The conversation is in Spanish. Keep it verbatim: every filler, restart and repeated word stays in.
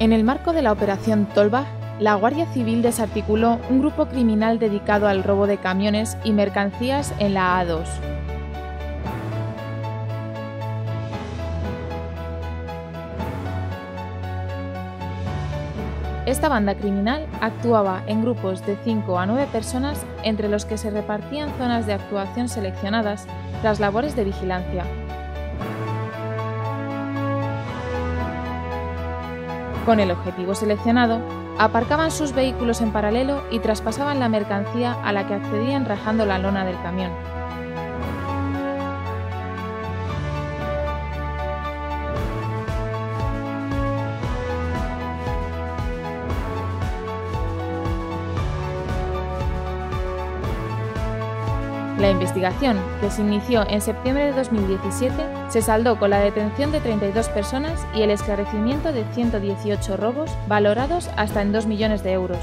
En el marco de la Operación Tolvaj, la Guardia Civil desarticuló un grupo criminal dedicado al robo de camiones y mercancías en la A dos. Esta banda criminal actuaba en grupos de cinco a nueve personas, entre los que se repartían zonas de actuación seleccionadas tras labores de vigilancia. Con el objetivo seleccionado, aparcaban sus vehículos en paralelo y traspasaban la mercancía a la que accedían rajando la lona del camión. La investigación, que se inició en septiembre de dos mil diecisiete, se saldó con la detención de treinta y dos personas y el esclarecimiento de ciento dieciocho robos, valorados hasta en dos millones de euros.